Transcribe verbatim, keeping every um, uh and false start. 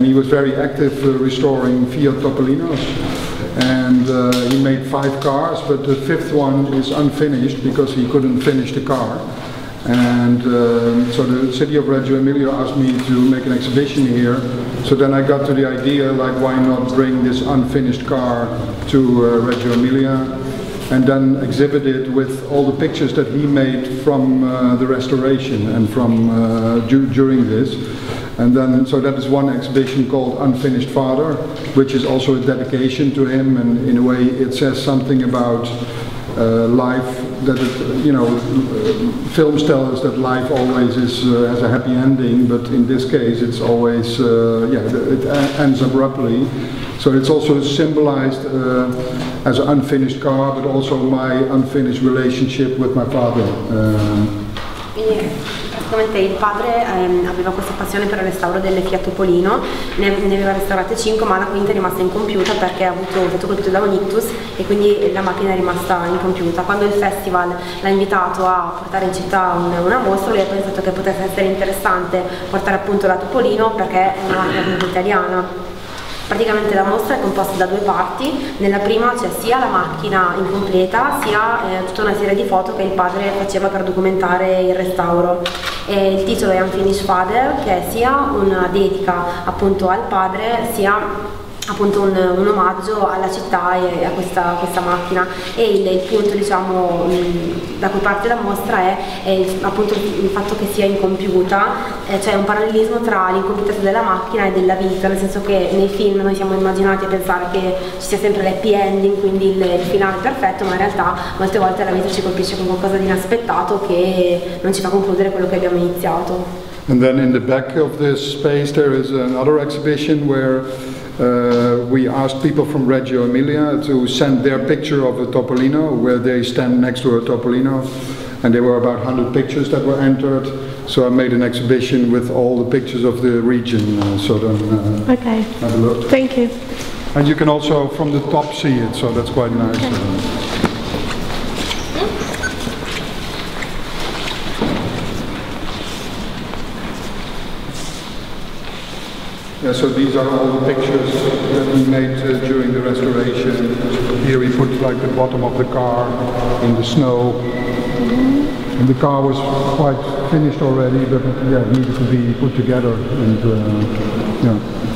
He was very active uh, restoring Fiat Topolinos, and uh, he made five cars, but the fifth one is unfinished because he couldn't finish the car. And uh, so the city of Reggio Emilia asked me to make an exhibition here. So then I got to the idea, like, why not bring this unfinished car to uh, Reggio Emilia, and then exhibit it with all the pictures that he made from uh, the restoration and from uh, du during this. And then, so that is one exhibition called Unfinished Father, which is also a dedication to him, and in a way it says something about uh, life, that it, you know, films tell us that life always is, uh, has a happy ending, but in this case it's always, uh, yeah, it ends abruptly. So it's also symbolized uh, as an unfinished car, but also my unfinished relationship with my father. Uh, yeah. Praticamente il padre ehm, aveva questa passione per il restauro delle Fiat Topolino, ne, ne aveva restaurate cinque, ma la quinta è rimasta incompiuta perché ha avuto, è stato colpito da un ictus e quindi la macchina è rimasta incompiuta. Quando il festival l'ha invitato a portare in città un, una mostra, lui ha pensato che potesse essere interessante portare appunto la Topolino perché è una macchina italiana. Praticamente la mostra è composta da due parti: nella prima c'è sia la macchina incompleta sia eh, tutta una serie di foto che il padre faceva per documentare il restauro. E il titolo è Unfinished Father, che è sia una dedica appunto al padre sia appunto un, un omaggio alla città e a questa, questa macchina. E il, il punto, diciamo, mh, da cui parte la mostra è, è il, appunto il fatto che sia incompiuta, eh, cioè un parallelismo tra l'incompiutezza della macchina e della vita, nel senso che nei film noi siamo immaginati a pensare che ci sia sempre l'happy ending, quindi il, il finale perfetto, ma in realtà molte volte la vita ci colpisce con qualcosa di inaspettato che non ci fa concludere quello che abbiamo iniziato. And then in the back of this space there is another exhibition where Uh, we asked people from Reggio Emilia to send their picture of a Topolino, where they stand next to a Topolino, and there were about one hundred pictures that were entered. So I made an exhibition with all the pictures of the region. Uh, so then, uh, okay. Have a look. Thank you. And you can also from the top see it, so that's quite nice. Okay. Uh, Yeah, so these are all the pictures that we made uh, during the restoration. Here we put like the bottom of the car in the snow. Mm-hmm. And the car was quite finished already, but yeah, it needed to be put together. And uh, yeah.